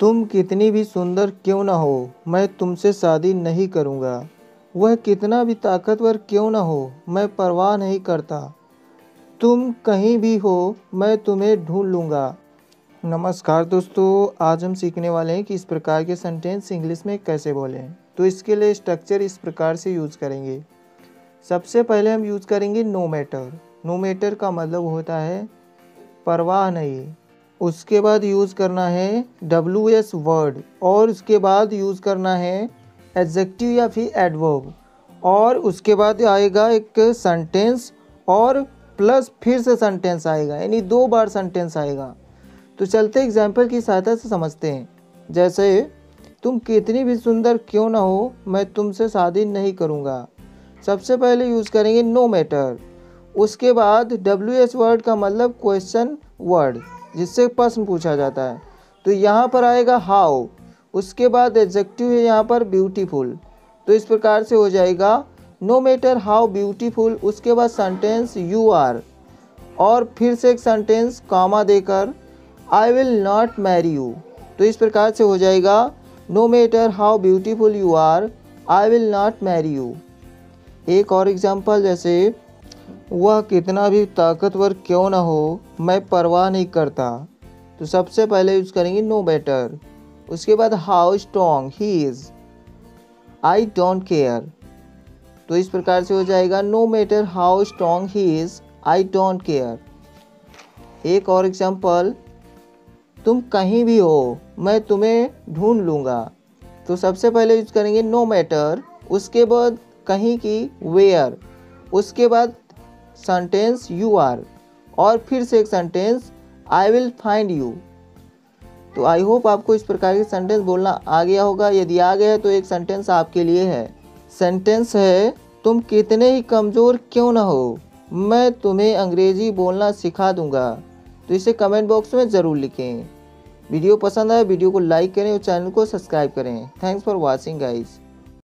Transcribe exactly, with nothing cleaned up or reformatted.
तुम कितनी भी सुंदर क्यों ना हो, मैं तुमसे शादी नहीं करूँगा। वह कितना भी ताकतवर क्यों ना हो, मैं परवाह नहीं करता। तुम कहीं भी हो, मैं तुम्हें ढूंढ लूँगा। नमस्कार दोस्तों, आज हम सीखने वाले हैं कि इस प्रकार के सेंटेंस इंग्लिश में कैसे बोलें। तो इसके लिए स्ट्रक्चर इस प्रकार से यूज़ करेंगे। सबसे पहले हम यूज़ करेंगे नो मैटर। नो मैटर का मतलब होता है परवाह नहीं। उसके बाद यूज़ करना है डब्ल्यू एस वर्ड, और उसके बाद यूज़ करना है एडजेक्टिव या फिर एडवर्ब, और उसके बाद आएगा एक सेंटेंस और प्लस फिर से सेंटेंस आएगा, यानी दो बार सेंटेंस आएगा। तो चलते एग्जाम्पल की सहायता से समझते हैं। जैसे तुम कितनी भी सुंदर क्यों ना हो, मैं तुमसे शादी नहीं करूँगा। सबसे पहले यूज़ करेंगे नो मैटर, उसके बाद डब्ल्यू एस वर्ड का मतलब क्वेश्चन वर्ड, जिससे प्रश्न पूछा जाता है। तो यहाँ पर आएगा हाउ, उसके बाद एडजेक्टिव है यहाँ पर ब्यूटीफुल। तो इस प्रकार से हो जाएगा नो मैटर हाउ ब्यूटीफुल, उसके बाद सेंटेंस यू आर, और फिर से एक सेंटेंस कॉमा देकर I will not marry you. तो इस प्रकार से हो जाएगा no matter how beautiful you are, I will not marry you. एक और एग्जाम्पल, जैसे वह कितना भी ताकतवर क्यों ना हो, मैं परवाह नहीं करता। तो सबसे पहले यूज़ करेंगे नो मैटर, उसके बाद how strong he is, I don't care. तो इस प्रकार से हो जाएगा no matter how strong he is, I don't care. एक और एग्जाम्पल, तुम कहीं भी हो, मैं तुम्हें ढूंढ लूँगा। तो सबसे पहले यूज़ करेंगे नो मैटर, उसके बाद कहीं की वेयर, उसके बाद सेंटेंस यू आर, और फिर से एक sentence I will find you. तो आई होप आपको इस प्रकार के सेंटेंस बोलना आ गया होगा। यदि आ गया है तो एक सेंटेंस आपके लिए है। सेंटेंस है, तुम कितने ही कमज़ोर क्यों ना हो, मैं तुम्हें अंग्रेजी बोलना सिखा दूंगा। तो इसे कमेंट बॉक्स में ज़रूर लिखें। वीडियो पसंद आए वीडियो को लाइक करें और चैनल को सब्सक्राइब करें। Thanks for watching guys.